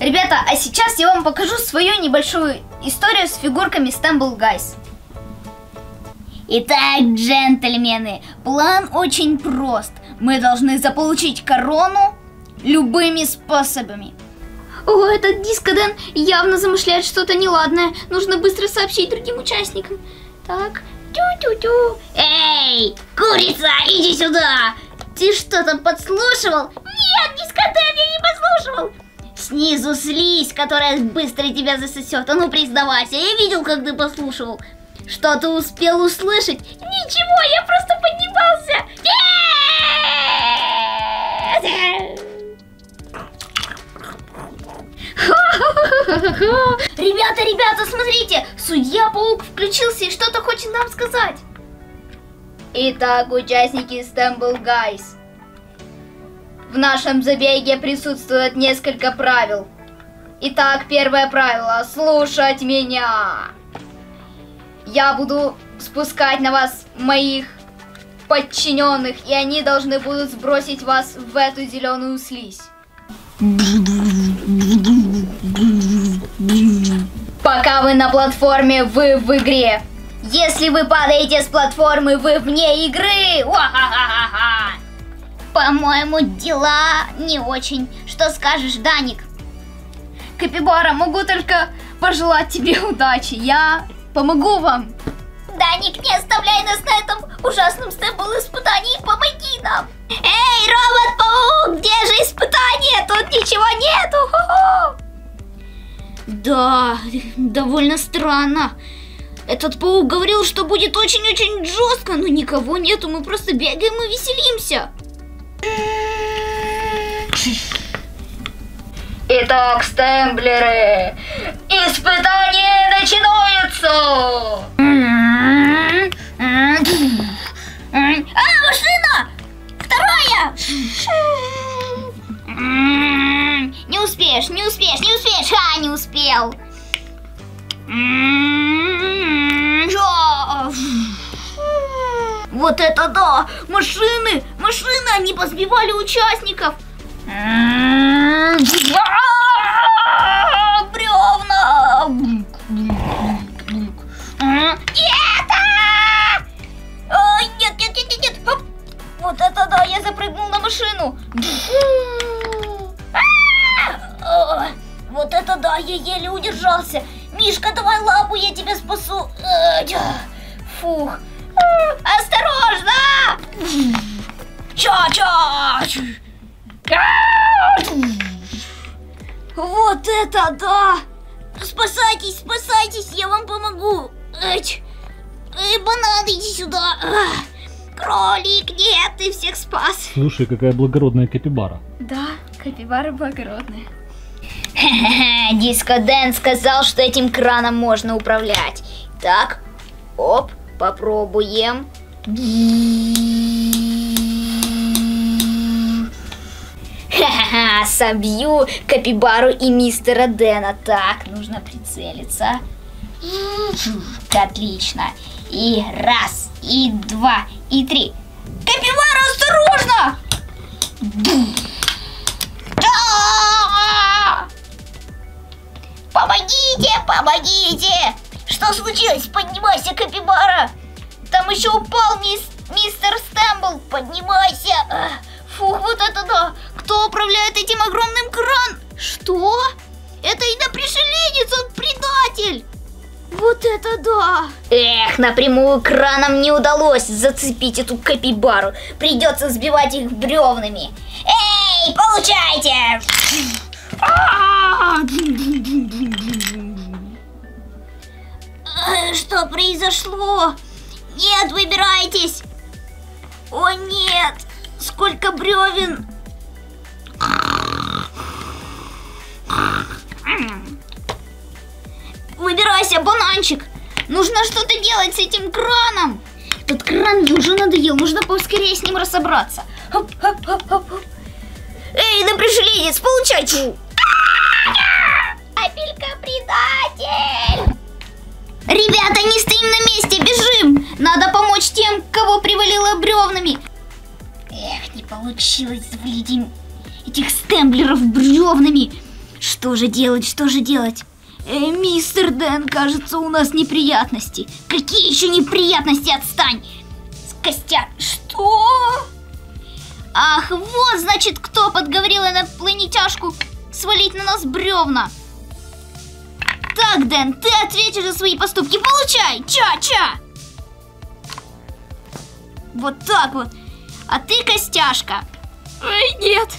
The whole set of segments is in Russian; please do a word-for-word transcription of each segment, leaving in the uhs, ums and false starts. Ребята, а сейчас я вам покажу свою небольшую историю с фигурками Stumble Guys. Итак, джентльмены, план очень прост. Мы должны заполучить корону любыми способами. О, этот Диско Дэн явно замышляет что-то неладное. Нужно быстро сообщить другим участникам. Так, тю-тю-тю. Эй, курица, иди сюда. Ты что-то подслушивал? Нет, Диско Дэн, я не подслушивал. Снизу слизь, которая быстро тебя засосет. А ну признавайся, я видел, как ты послушивал. Что ты успел услышать? Ничего, я просто поднимался. Ребята, ребята, смотрите, Судья-паук включился и что-то хочет нам сказать. Итак, участники Stumble Guys, в нашем забеге присутствует несколько правил. Итак, первое правило – слушать меня. Я буду спускать на вас моих подчиненных, и они должны будут сбросить вас в эту зеленую слизь. Пока вы на платформе, вы в игре. Если вы падаете с платформы, вы вне игры. По-моему, дела не очень. Что скажешь, Даник? Капибара, могу только пожелать тебе удачи. Я помогу вам. Даник, не оставляй нас на этом ужасном стэмбл-испытании. Помоги нам. Эй, робот-паук, где же испытание? Тут ничего нету. Хо-хо. Да, довольно странно. Этот паук говорил, что будет очень-очень жестко, но никого нету, мы просто бегаем и веселимся. Итак, стэмблеры, испытание начинается! А, машина! Вторая! Не успеешь, не успеешь, не успеешь! А, не успел! Вот это да! Машины! Машины! Они позбивали участников! Бревна! Нет, нет, нет, нет, нет! Вот это да! Я запрыгнул на машину! Вот это да! Я еле удержался! Мишка, давай лапу, я тебя спасу! Фух! Осторожно! Ча-ча! Вот это да! Спасайтесь, спасайтесь, я вам помогу! Банан, иди сюда! Кролик, нет, ты всех спас! Слушай, какая благородная капибара! Да, капибара благородная. Ха-ха-ха, Диско Дэн сказал, что этим краном можно управлять. Так, оп. Попробуем. Ха-ха-ха, собью капибару и мистера Дэна. Так, нужно прицелиться. Отлично. И раз, и два, и три. Капибара, осторожно! Помогите, помогите! Что случилось? Поднимайся, капибара! Там еще упал мис... мистер Стэмбл! Поднимайся! Фух, вот это да! Кто управляет этим огромным краном? Что? Это инопришеленец, он предатель! Вот это да! Эх, напрямую краном не удалось зацепить эту капибару. Придется сбивать их бревнами. Эй, получайте! Что произошло? Нет, выбирайтесь! О нет! Сколько бревен! Выбирайся, бананчик! Нужно что-то делать с этим краном! Этот кран мне уже надоел, нужно поскорее с ним разобраться. Хоп, хоп, хоп, хоп, хоп. Эй, напряженец, получайте! Апелька, предатель! Ребята, не стоим на месте, бежим! Надо помочь тем, кого привалило бревнами. Эх, не получилось завалить этих стэмблеров бревнами. Что? Что же делать, что же делать? Э, мистер Дэн, кажется, у нас неприятности. Какие еще неприятности? Отстань! Костя, что? Ах, вот, значит, кто подговорил инопланетяшку свалить на нас бревна. Так, Дэн, ты ответишь за свои поступки. Получай! Ча-ча! Вот так вот. А ты, Костяшка. Ой, нет.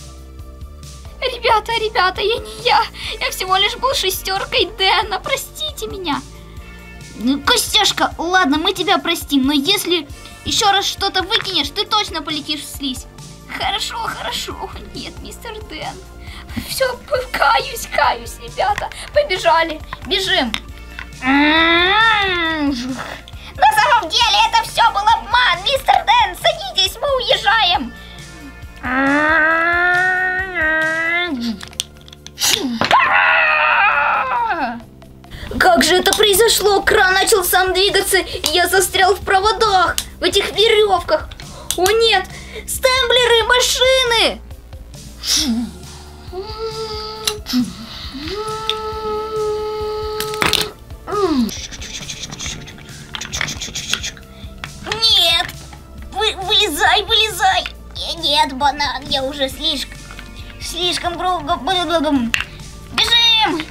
Ребята, ребята, я не я. Я всего лишь был шестеркой Дэна. Простите меня. Ну, Костяшка, ладно, мы тебя простим. Но если еще раз что-то выкинешь, ты точно полетишь в слизь. Хорошо, хорошо. Нет, мистер Дэн. Все, каюсь, каюсь, ребята. Побежали. Бежим. На самом деле это все был обман. Мистер Дэн, садитесь, мы уезжаем. Как же это произошло? Кран начал сам двигаться, и я застрял в проводах, в этих веревках. О нет, стемблеры, машины! Нет, вы, вылезай, вылезай! Нет, банан, я уже слишком, слишком грубо был. Бежим!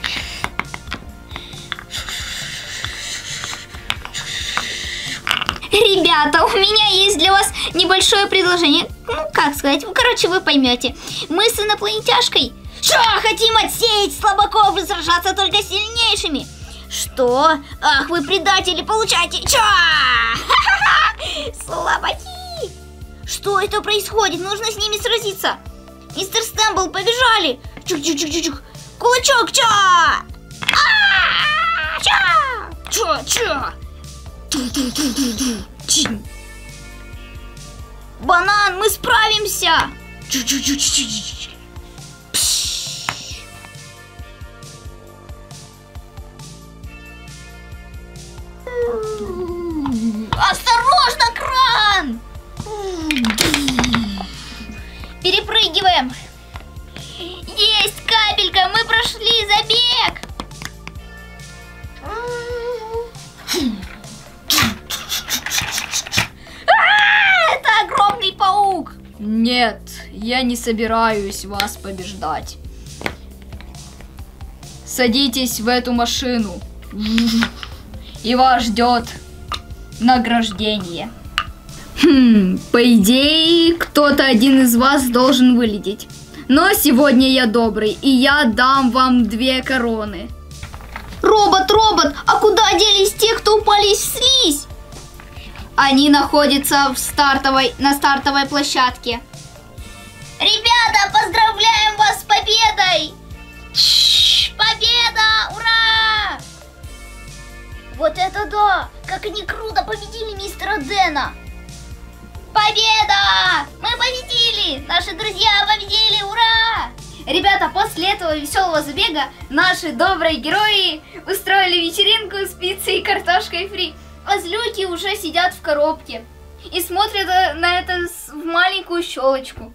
Ребята, у меня есть для вас небольшое предложение. Ну, как сказать, короче, вы поймете. Мы с инопланетяшкой что, хотим отсеять слабаков и сражаться только с сильнейшими. Что? Ах, вы предатели, получайте. Чё? Слабаки. Что это происходит? Нужно с ними сразиться. Мистер Стэмбл, побежали. Чук-чук-чук-чук. Кулачок, чё? Чё? Чё? Чё? Банан, мы справимся. Осторожно, кран! Перепрыгиваем. Есть капелька, мы прошли забег. Паук. Нет, я не собираюсь вас побеждать. Садитесь в эту машину, и вас ждет награждение. Хм, по идее, кто-то один из вас должен вылететь. Но сегодня я добрый, и я дам вам две короны. Робот, робот, а куда делись те, кто упали в слизь? Они находятся в стартовой, на стартовой площадке. Ребята, поздравляем вас с победой! Чш, победа! Ура! Вот это да! Как они круто победили мистера Дэна! Победа! Мы победили! Наши друзья победили! Ура! Ребята, после этого веселого забега наши добрые герои устроили вечеринку с пиццей и картошкой фри. А злюки уже сидят в коробке и смотрят на это в маленькую щелочку.